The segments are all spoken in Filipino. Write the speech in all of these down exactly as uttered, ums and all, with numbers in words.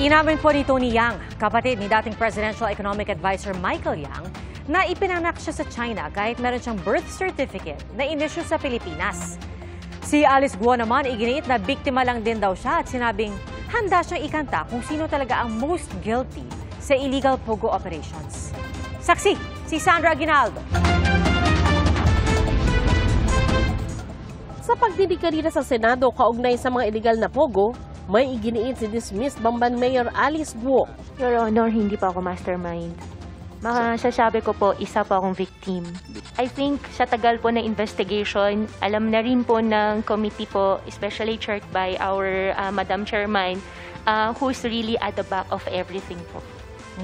Inamin po ni Tony Yang, kapatid ni dating Presidential Economic Advisor Michael Yang, na ipinanganak siya sa China kahit meron siyang birth certificate na inissue sa Pilipinas. Si Alice Guo naman iginiit na biktima lang din daw siya at sinabing handa siyang ikanta kung sino talaga ang most guilty sa illegal Pogo operations. Saksi, si Sandra Aguinaldo. Sa pagdinig kanina sa Senado kaugnay sa mga illegal na Pogo, may iginiit si dismissed Bamban Mayor Alice Buo. Your Honor, hindi pa ako mastermind. Makasasabi ko po, isa po akong victim. I think sa tagal po na investigation, alam na rin po ng committee po, especially chaired by our uh, Madam Chairman, uh, who's really at the back of everything po.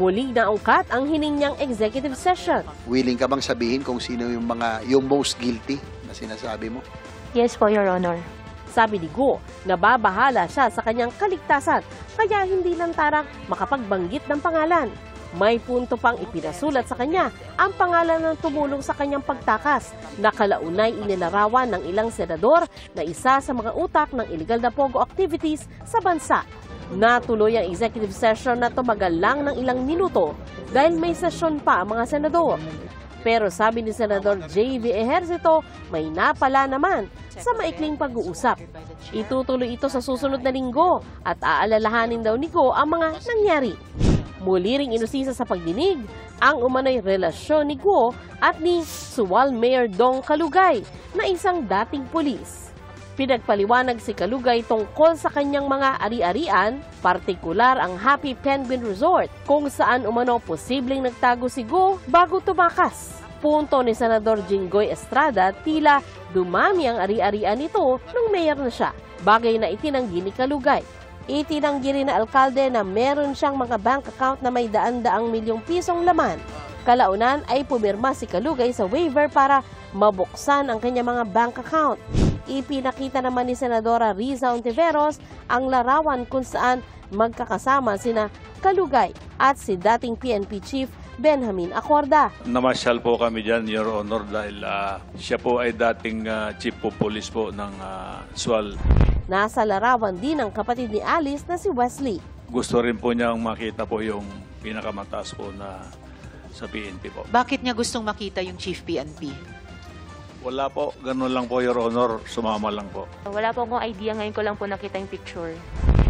Muli naungkat ang hining niyang executive session. Willing ka bang sabihin kung sino yung mga yung most guilty na sinasabi mo? Yes po, Your Honor. Sabi ni Guo, nababahala siya sa kanyang kaligtasan, kaya hindi lang tarang makapagbanggit ng pangalan. May punto pang ipinasulat sa kanya ang pangalan ng tumulong sa kanyang pagtakas na kalaunay ilinarawan ng ilang senador na isa sa mga utak ng illegal na Pogo activities sa bansa. Natuloy ang executive session na tumagal lang ng ilang minuto dahil may session pa ang mga senador. Pero sabi ni Senador J V Ejercito, may napala naman sa maikling pag-uusap. Itutuloy ito sa susunod na linggo at aalalahanin daw ni Go ang mga nangyari. Muli ring inusisa sa pagdinig ang umano'y relasyon ni Guo at ni Suwal Mayor Dong Kalugay na isang dating pulis. Pinagpaliwanag si Kalugay tungkol sa kanyang mga ari-arian, partikular ang Happy Penguin Resort kung saan umano posibleng nagtago si Guo bago tumakas. Punto ni Senador Jingoy Estrada, tila dumami ang ari-arian nito nung mayor na siya, bagay na itinanggi ni Kalugay. Itinanggi rin na alkalde na meron siyang mga bank account na may daan-daang milyong pisong laman. Kalaunan ay pumirma si Kalugay sa waiver para mabuksan ang kanyang mga bank account. Ipinakita naman ni Senadora Risa Ontiveros ang larawan kung saan magkakasama sina Kalugay at si dating P N P Chief Benjamin Acorda. Namasyal po kami dyan, Your Honor, dahil uh, siya po ay dating uh, Chief of Police po ng uh, Sual. Nasa larawan din ang kapatid ni Alice na si Wesley. Gusto rin po niyang makita po yung pinakamataas po na sa P N P po. Bakit niya gustong makita yung Chief P N P? Wala po, ganun lang po, Your Honor, sumama lang po. Wala po akong idea, ngayon ko lang po nakita yung picture.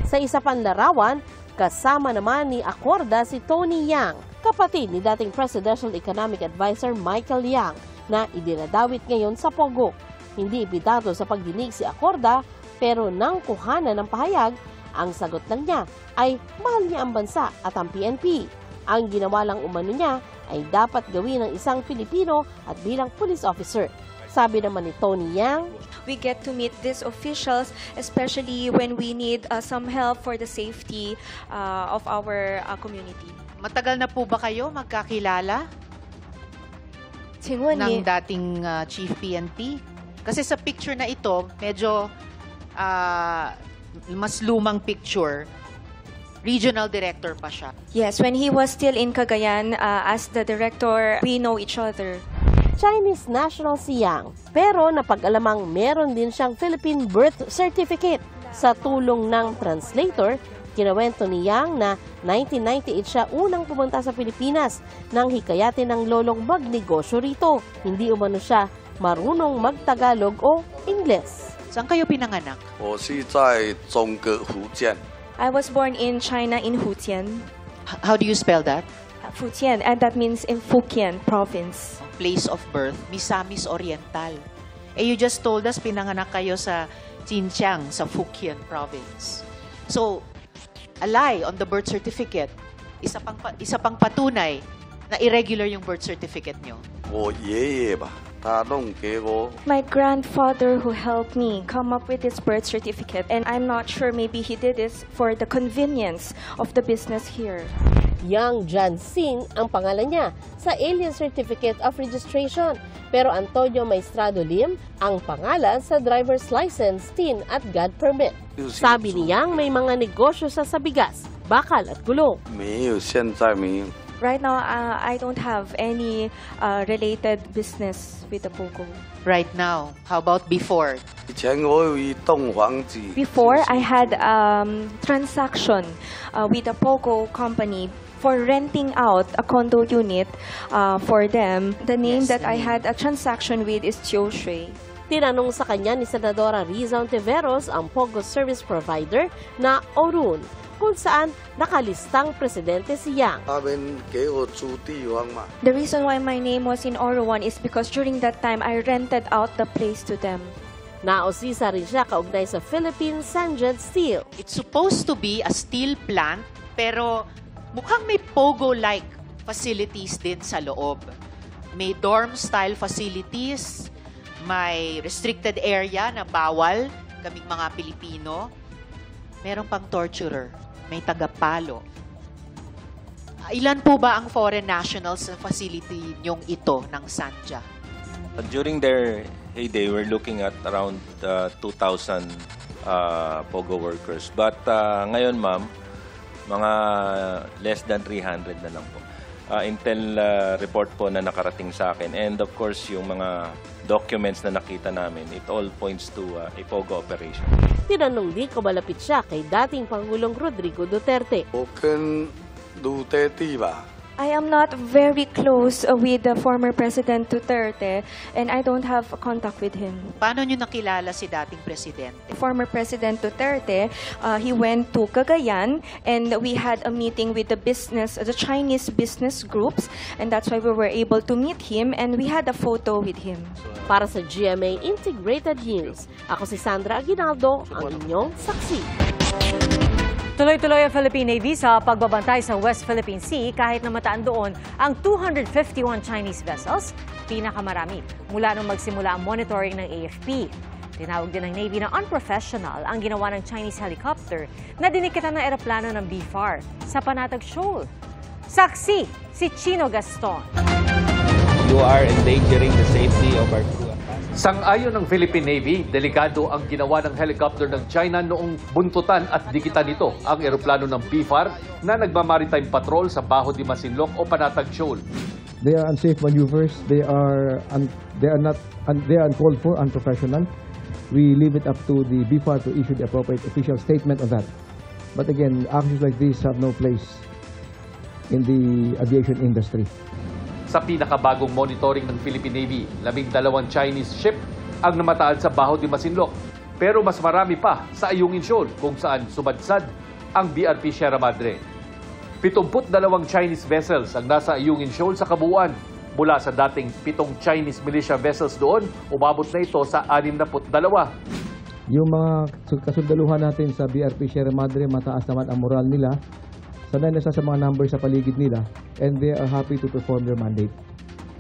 Sa isa pang larawan, kasama naman ni Acorda si Tony Yang, kapatid ni dating Presidential Economic Advisor Michael Yang, na idinadawit ngayon sa Pogo. Hindi ibitato sa pagdinig si Acorda, pero nang kuhanan ng pahayag, ang sagot lang niya ay mahal niya ang bansa at ang P N P. Ang ginawa lang umano niya ay dapat gawin ng isang Pilipino at bilang police officer. Sabi naman ni Tony Yang, we get to meet these officials, especially when we need uh, some help for the safety uh, of our uh, community. Matagal na po ba kayo magkakilala ng dating uh, Chief P N P? Kasi sa picture na ito, medyo... Uh, mas lumang picture, regional director pa siya. Yes, when he was still in Cagayan uh, as the director, we know each other. Chinese national si Yang, pero napag-alamang meron din siyang Philippine birth certificate. Sa tulong ng translator, kinawento ni Yang na nineteen ninety-eight siya unang pumunta sa Pilipinas nang hikayatin ng lolong magnegosyo rito. Hindi umano siya marunong mag-Tagalog o Ingles. Saan kayo pinanganak? I was born in China in Fujian. How do you spell that? Fujian, and that means in Fujian province. Place of birth, Misamis Oriental. Eh, you just told us pinanganak kayo sa Xinjiang, sa Fujian province. So, a lie on the birth certificate, isa pang, isa pang patunay na irregular yung birth certificate nyo. Oh, yeah, ba? My grandfather who helped me come up with this birth certificate, and I'm not sure, maybe he did this for the convenience of the business here. Yang Jan Singh ang pangalan niya sa alien certificate of registration, pero Antonio Maestrado Lim ang pangalan sa driver's license, tin at God permit. Sabi ni Yang may mga negosyo sa sabigas, bakal at gulong. Right now, uh, I don't have any uh, related business with Apogo. Right now, how about before? Before, I had um, transaction uh, with Apogo company for renting out a condo unit uh, for them. The name yes, that the I name. had a transaction with is Tioshe. Tinanong sa kanya ni Senadora Risa Ontiveros ang Pogo service provider na Orun, kung saan nakalistang presidente si Yang. Aben Keo Chuti. The reason why my name was in Orun is because during that time, I rented out the place to them. Naosisa rin siya kaugnay sa Philippines Sandjet Steel. It's supposed to be a steel plant, pero mukhang may Pogo-like facilities din sa loob. May dorm-style facilities, may restricted area na bawal kaming mga Pilipino. Meron pang torturer, may tagapalo. Ilan po ba ang foreign nationals sa facility niyong ito ng Sanja? During their heyday, we're looking at around uh, two thousand uh, Pogo workers. But uh, ngayon, ma'am, mga less than three hundred na lang po. Uh, Intel uh, report po na nakarating sa akin. And of course, yung mga documents na nakita namin, it all points to uh, a Pogo operation. Tinanong din kung malapit siya kay dating Pangulong Rodrigo Duterte. Oken Duterte ba? I am not very close with the former President Duterte and I don't have contact with him. Paano niyo nakilala si dating Presidente? Former President Duterte, uh, he went to Cagayan and we had a meeting with the business, the Chinese business groups, and that's why we were able to meet him and we had a photo with him. Para sa G M A Integrated News, ako si Sandra Aguinaldo, ang inyong saksi. Tuloy-tuloy ang Philippine Navy sa pagbabantay sa West Philippine Sea kahit namataan doon ang two hundred fifty-one Chinese vessels, pinakamarami mula nung magsimula ang monitoring ng A F P. Tinawag din ng Navy na unprofessional ang ginawa ng Chinese helicopter na dinikitan ng eroplano ng B F A R sa Panatag Shoal. Saksi si Chino Gaston. You are endangering the safety of our crew. Sang-ayon ng Philippine Navy, delikado ang ginawa ng helicopter ng China noong buntutan at dikitan nito ang eroplano ng B F A R na nagmamaritime patrol sa Baho de Masinlok o Panatag Shoal. They are unsafe maneuvers. They are un they are not un they are uncalled for, unprofessional. We leave it up to the B F A R to issue the appropriate official statement on that. But again, actions like these have no place in the aviation industry. Sa pinakabagong monitoring ng Philippine Navy, labing dalawang Chinese ship ang namataan sa Baho de Masinloc. Pero mas marami pa sa Ayungin Shoal kung saan sumadsad ang B R P Sierra Madre. seventy-two Chinese vessels ang nasa Ayungin Shoal sa kabuuan. Mula sa dating pitong Chinese militia vessels doon, umabot na ito sa sixty-two. Yung mga kasundaluhan natin sa B R P Sierra Madre, mataas naman ang moral nila. Sanay na siya sa mga numbers sa paligid nila and they are happy to perform their mandate.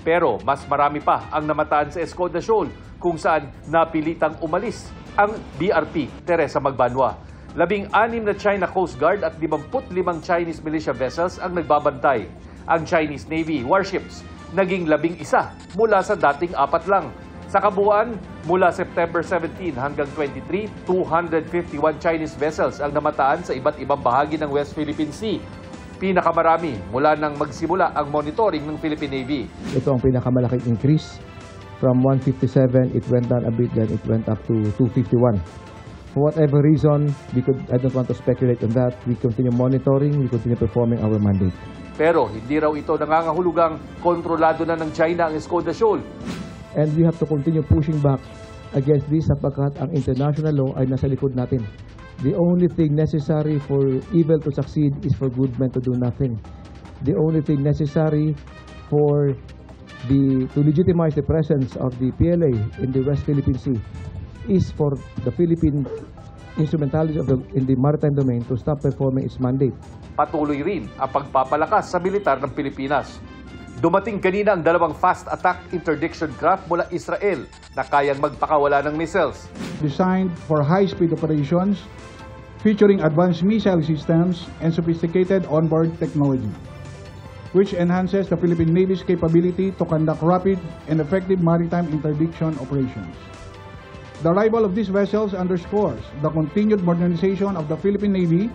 Pero mas marami pa ang namataan sa Escoda Shoal kung saan napilitang umalis ang B R P Teresa Magbanwa. Labing anim na China Coast Guard at fifty-five Chinese militia vessels ang nagbabantay. Ang Chinese Navy warships naging labing isa mula sa dating apat lang. Sa kabuuan, mula September seventeen hanggang twenty-three, two hundred fifty-one Chinese vessels ang namataan sa iba't ibang bahagi ng West Philippine Sea. Pinakamarami mula nang magsimula ang monitoring ng Philippine Navy. Ito ang pinakamalaking increase. From one fifty-seven, it went down a bit, then it went up to two fifty-one. For whatever reason, we could, I don't want to speculate on that. We continue monitoring, we continue performing our mandate. Pero hindi raw ito nangangahulugang kontrolado na ng China ang Escoda Shoal. And we have to continue pushing back against this sapagkat ang international law ay nasa likod natin. The only thing necessary for evil to succeed is for good men to do nothing. The only thing necessary for the to legitimize the presence of the P L A in the West Philippine Sea is for the Philippine instrumentalities of the, in the maritime domain to stop performing its mandate. Patuloy rin ang pagpapalakas sa militar ng Pilipinas. Dumating kanina ang dalawang fast attack interdiction craft mula Israel na kayang magpakawala ng missiles. Designed for high-speed operations, featuring advanced missile systems and sophisticated onboard technology, which enhances the Philippine Navy's capability to conduct rapid and effective maritime interdiction operations. The arrival of these vessels underscores the continued modernization of the Philippine Navy.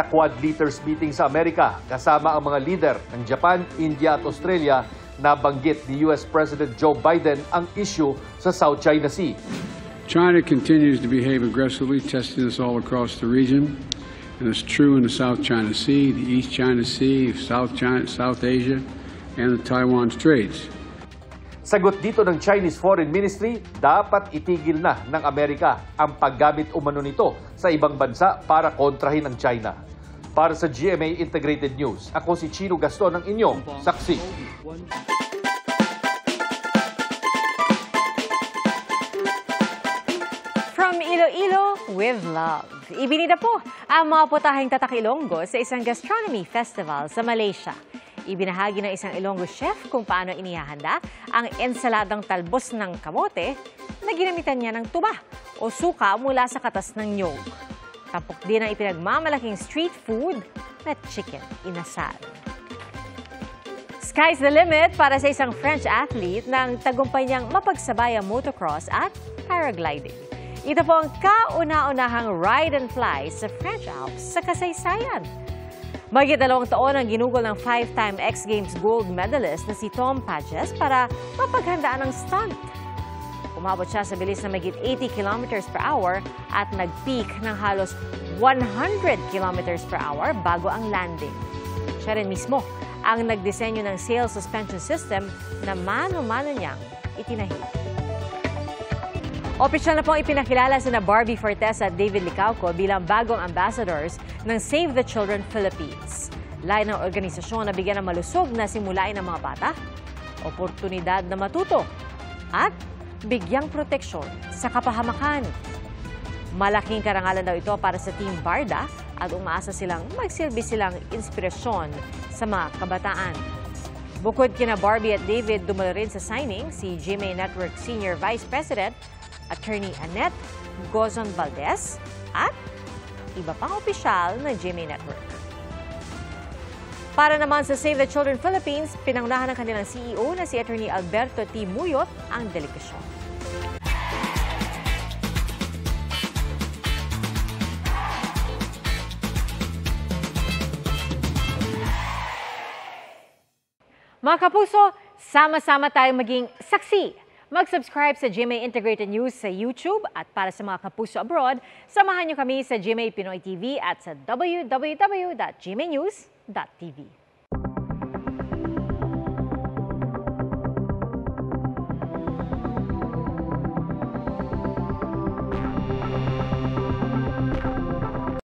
sa Quad Leaders Meeting sa Amerika kasama ang mga lider ng Japan, India at Australia. Nabanggit ni U S President Joe Biden ang issue sa South China Sea. China continues to behave aggressively, testing us all across the region. And it's true in the South China Sea, the East China Sea, South China, South Asia, and the Taiwan Straits. Sagot dito ng Chinese Foreign Ministry, dapat itigil na ng Amerika ang paggamit umano nito sa ibang bansa para kontrahin ang China. Para sa G M A Integrated News, ako si Chino Gaston ng inyong saksi. From Iloilo with love. Ibinida po ang mga putaheng tatak Ilonggo sa isang gastronomy festival sa Malaysia. Ibinahagi ng isang Ilonggo chef kung paano inihahanda ang ensaladang talbos ng kamote na ginamitan niya ng tuba o suka mula sa katas ng nyog. Tampok din ang ipinagmamalaking street food na chicken inasal. Sky's the limit para sa isang French athlete ng tagumpay niyang mapagsabayang motocross at paragliding. Ito po ang kauna-unahang ride and fly sa French Alps sa kasaysayan. Magit dalawang taon ang ginugol ng five-time X Games gold medalist na si Tom Pages para mapaghandaan ng stunt. Umabot siya sa bilis na magit eighty kilometers per hour at nag-peak ng halos one hundred kilometers per hour bago ang landing. Siya rin mismo ang nagdisenyo ng sail suspension system na mano-mano niyang itinahid. Opisyal na pong ipinakilala sina Barbie Fortes at David Licauco bilang bagong ambassadors ng Save the Children Philippines. Lain ng organisasyon na bigyan ng malusog na simulain ng mga bata, oportunidad na matuto, at bigyang proteksyon sa kapahamakan. Malaking karangalan daw ito para sa Team Barda at umaasa silang magsilbi silang inspirasyon sa mga kabataan. Bukod kina Barbie at David, dumalo rin sa signing si G M A Network Senior Vice President, Attorney Annette Gozon-Valdez at iba pang opisyal ng G M A Network. Para naman sa Save the Children Philippines, pinangunahan ng kanilang C E O na si Attorney Alberto T. Muyot ang delegasyon. Mga kapuso, sama-sama tayong maging saksi. Mag-subscribe sa G M A Integrated News sa YouTube at para sa mga kapuso abroad, samahan niyo kami sa G M A Pinoy T V at sa w w w dot g m a news dot t v.